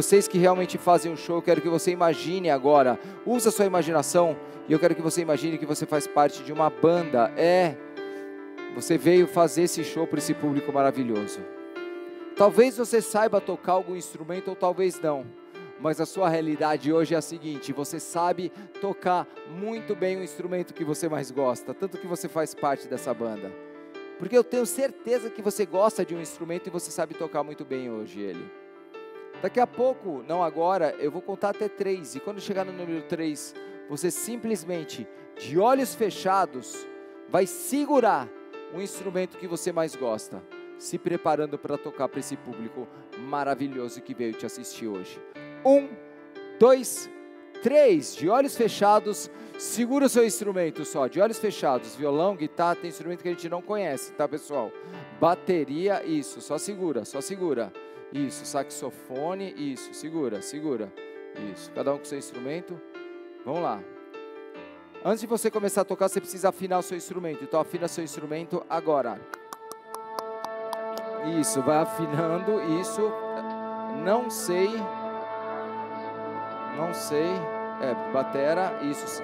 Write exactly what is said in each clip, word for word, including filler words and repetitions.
Vocês que realmente fazem um show, eu quero que você imagine agora. Usa a sua imaginação e eu quero que você imagine que você faz parte de uma banda. É, você veio fazer esse show para esse público maravilhoso. Talvez você saiba tocar algum instrumento ou talvez não. Mas a sua realidade hoje é a seguinte: você sabe tocar muito bem o instrumento que você mais gosta, tanto que você faz parte dessa banda. Porque eu tenho certeza que você gosta de um instrumento e você sabe tocar muito bem hoje ele. Daqui a pouco, não agora, eu vou contar até três. E quando chegar no número três, você simplesmente, de olhos fechados, vai segurar o instrumento que você mais gosta, se preparando para tocar para esse público maravilhoso que veio te assistir hoje. Um, dois, três. De olhos fechados, segura o seu instrumento só. De olhos fechados, violão, guitarra, tem instrumento que a gente não conhece, tá, pessoal? Bateria, isso, só segura, só segura. Isso, saxofone, isso, segura, segura. Isso, cada um com seu instrumento. Vamos lá. Antes de você começar a tocar, você precisa afinar o seu instrumento. Então afina seu instrumento agora. Isso, vai afinando, isso. Não sei. Não sei. É, batera, isso.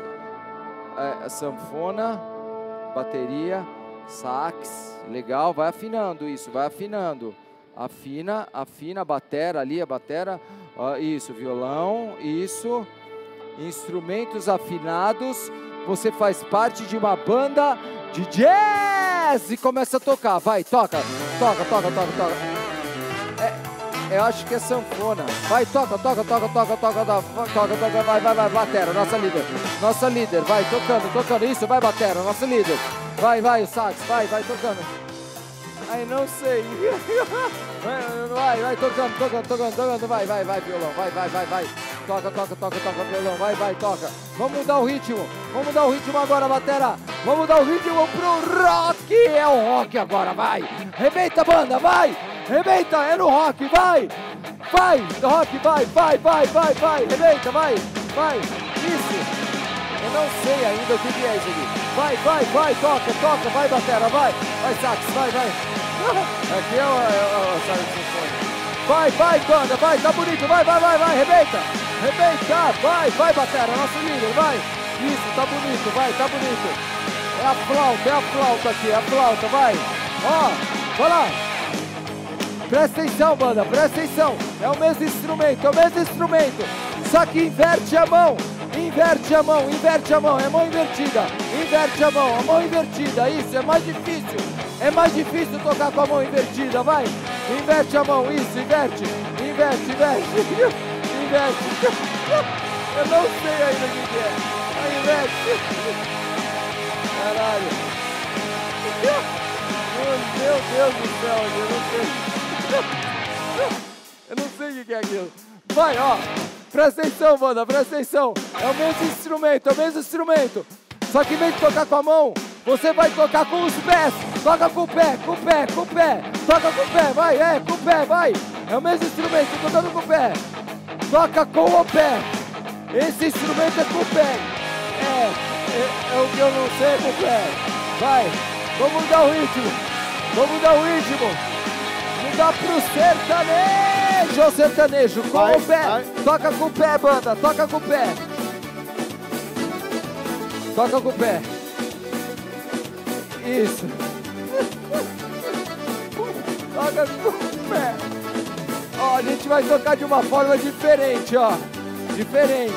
É, sanfona, bateria, sax. Legal, vai afinando isso, vai afinando. Afina, afina, a batera ali, a batera, uh, isso, violão, isso, instrumentos afinados, você faz parte de uma banda de jazz e começa a tocar, vai, toca, toca, toca, toca, toca, é, eu acho que é sanfona, vai, toca, toca, toca, toca, toca, toca, toca, toca, vai, vai, vai, batera, nossa líder, nossa líder, vai, tocando, tocando, isso, vai, batera, nossa líder, vai, vai, o sax, vai, vai, tocando. Ai, não sei. Vai, vai, tocando, tocando, tocando, tocando. Vai, vai, vai, violão. Vai, vai, vai, vai. Toca, toca, toca, toca, violão. Vai, vai, toca. Vamos mudar o ritmo. Vamos mudar o ritmo agora, batera. Vamos mudar o ritmo pro rock. É o rock agora, vai. Rebenta a banda, vai. Rebenta, é no rock, vai. Vai, rock, vai, vai, vai, vai, vai. Rebenta, vai, vai. Isso. Eu não sei ainda o que é isso aqui. Vai, vai, vai, toca, toca, vai, batera, vai. Vai, sax, vai, vai. Aqui é o, é o saxofone. Vai, vai, banda, vai, tá bonito, vai, vai, vai, vai, rebenta, rebenta, vai, vai, batera, nosso líder, vai. Isso, tá bonito, vai, tá bonito. É a flauta, é a flauta aqui, é a flauta, vai. Ó, vai lá. Presta atenção, banda, presta atenção. É o mesmo instrumento, é o mesmo instrumento. Só que inverte a mão, inverte a mão, inverte a mão, é mão invertida. Inverte a mão, a mão invertida, isso, é mais difícil. É mais difícil tocar com a mão invertida, vai! Inverte a mão, isso, inverte! Inverte, inverte! Inverte! Eu não sei ainda o que é! Vai, inverte! Caralho! Meu Deus do céu, eu não sei! Eu não sei o que é aquilo! Vai, ó! Presta atenção, banda, presta atenção! É o mesmo instrumento, é o mesmo instrumento! Só que em vez de tocar com a mão, você vai tocar com os pés! Toca com o pé, com o pé, com o pé! Toca com o pé, vai, é, com o pé, vai! É o mesmo instrumento, tô tocando com o pé! Toca com o pé! Esse instrumento é com o pé! É, é, é o que eu não sei, com o pé! Vai! Vamos mudar o ritmo! Vamos mudar o ritmo! Mudar pro sertanejo! O sertanejo, com vai, o pé! Vai. Toca com o pé, banda! Toca com o pé! Toca com o pé! Isso. Toca com o pé. Ó, a gente vai tocar de uma forma diferente, ó. Diferente.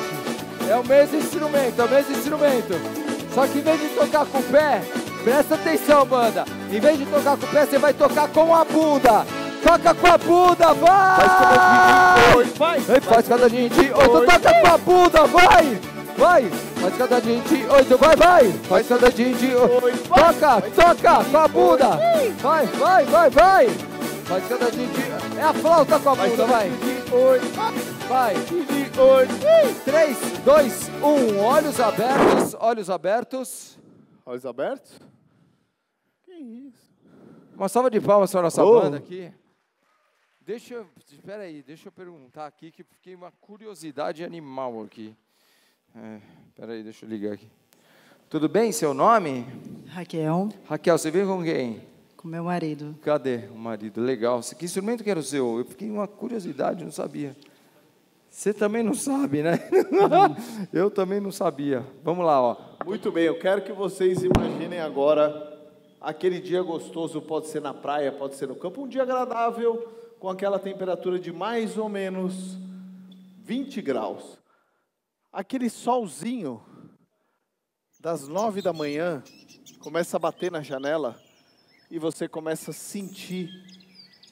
É o mesmo instrumento, é o mesmo instrumento. Só que em vez de tocar com o pé, presta atenção, banda. Em vez de tocar com o pé, você vai tocar com a bunda. Toca com a bunda, vai! Faz cada gente, vai! Faz, faz cada gente, oito. Toca com a bunda, vai! Vai, faz cada gente, oito, vai, vai, faz cada gente, oito, toca, toca, com a bunda, vai, vai, vai, vai, faz cada gente, é a flauta com a bunda, vai, vai, três, dois, um, olhos abertos, olhos abertos, olhos abertos, que isso, uma salva de palmas para a nossa banda aqui. Deixa eu, espera aí, deixa eu perguntar aqui, que fiquei uma curiosidade animal aqui. É, peraí, deixa eu ligar aqui. Tudo bem? Seu nome? Raquel. Raquel, você veio com quem? Com meu marido. Cadê o marido? Legal. Que instrumento que era o seu? Eu fiquei uma curiosidade, não sabia. Você também não sabe, né? Eu também não sabia. Vamos lá, ó. Muito bem, eu quero que vocês imaginem agora aquele dia gostoso, pode ser na praia, pode ser no campo, um dia agradável, com aquela temperatura de mais ou menos vinte graus. Aquele solzinho das nove da manhã começa a bater na janela e você começa a sentir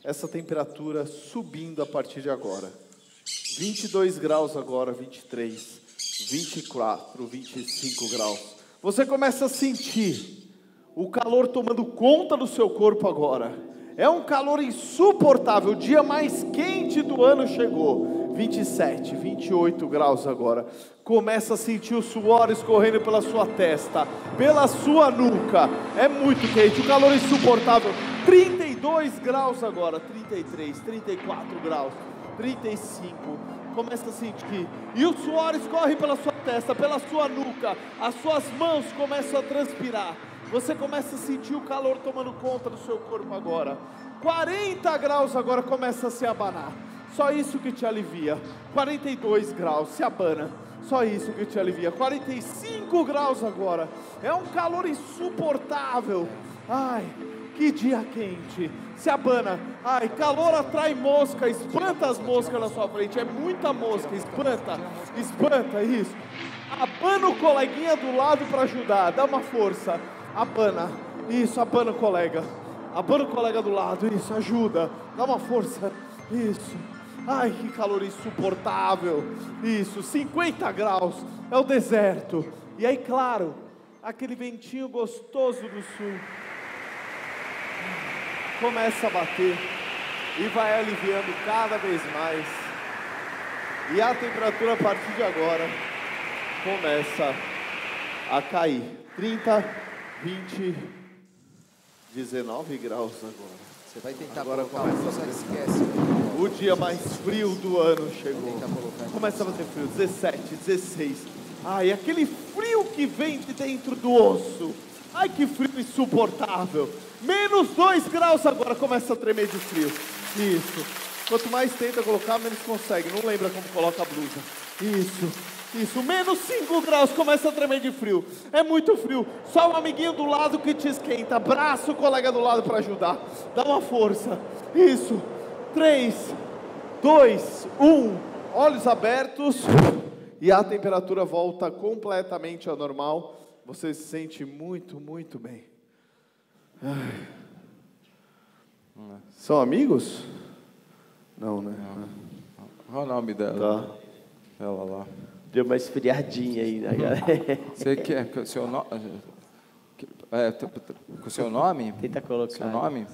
essa temperatura subindo a partir de agora. vinte e dois graus agora, vinte e três, vinte e quatro, vinte e cinco graus. Você começa a sentir o calor tomando conta do seu corpo agora. É um calor insuportável, o dia mais quente do ano chegou, vinte e sete, vinte e oito graus agora. Começa a sentir o suor escorrendo pela sua testa, pela sua nuca, é muito quente, o calor insuportável, trinta e dois graus agora, trinta e três, trinta e quatro graus, trinta e cinco, começa a sentir, e o suor escorre pela sua testa, pela sua nuca, as suas mãos começam a transpirar. Você começa a sentir o calor tomando conta do seu corpo agora. quarenta graus agora começa a se abanar. Só isso que te alivia. quarenta e dois graus, se abana. Só isso que te alivia. quarenta e cinco graus agora. É um calor insuportável. Ai, que dia quente. Se abana. Ai, calor atrai mosca. Espanta as moscas na sua frente. É muita mosca. Espanta. Espanta, isso. Abana o coleguinha do lado para ajudar. Dá uma força. Abana, isso, abana o colega, abana o colega do lado, isso, ajuda, dá uma força, isso, ai que calor insuportável, isso, cinquenta graus, é o deserto, e aí claro, aquele ventinho gostoso do sul, começa a bater, e vai aliviando cada vez mais, e a temperatura a partir de agora, começa a cair, trinta, vinte, dezenove graus agora. Você vai tentar agora colocar, começa a bater. Esquece. O dia mais frio do ano chegou. Começa a bater frio, dezessete, dezesseis. Ai, aquele frio que vem de dentro do osso. Ai, que frio insuportável. menos dois graus agora, começa a tremer de frio. Isso. Quanto mais tenta colocar, menos consegue. Não lembra como coloca a blusa. Isso. Isso, menos cinco graus, começa a tremer de frio, é muito frio, só um amiguinho do lado que te esquenta, abraça o colega do lado para ajudar, dá uma força, isso, três, dois, um, olhos abertos, e a temperatura volta completamente ao normal, você se sente muito, muito bem. Ai. São amigos? Não, né? Qual o nome dela? Tá. Ela lá. Deu uma esfriadinha aí, né, galera? Você quer o seu nome? É, o seu nome? Tenta colocar. Seu nome?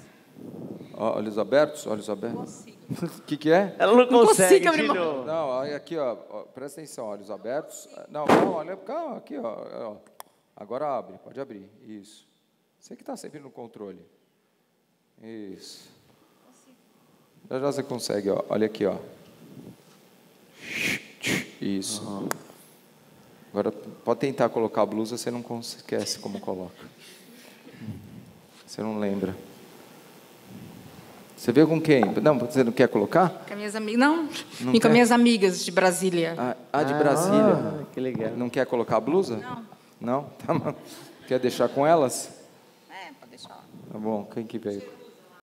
Olhos abertos? Olhos abertos? O que, que é? Ela não consegue, não, consegue não, olha aqui, ó. Presta atenção, olhos abertos. Não, não, olha, calma, aqui, ó. Agora abre, pode abrir. Isso. Você que está sempre no controle. Isso. Já já você consegue, ó. Olha aqui, ó. Isso. Uhum. Agora, pode tentar colocar a blusa, você não esquece como coloca. Você não lembra. Você veio com quem? Não, você não quer colocar? Com minhas amigas. Não, não com quer? Minhas amigas de Brasília. Ah, ah de ah, Brasília. Ah, que legal. Não quer colocar a blusa? Não. Não? Tá bom. Quer deixar com elas? É, pode deixar. Tá bom, quem que veio?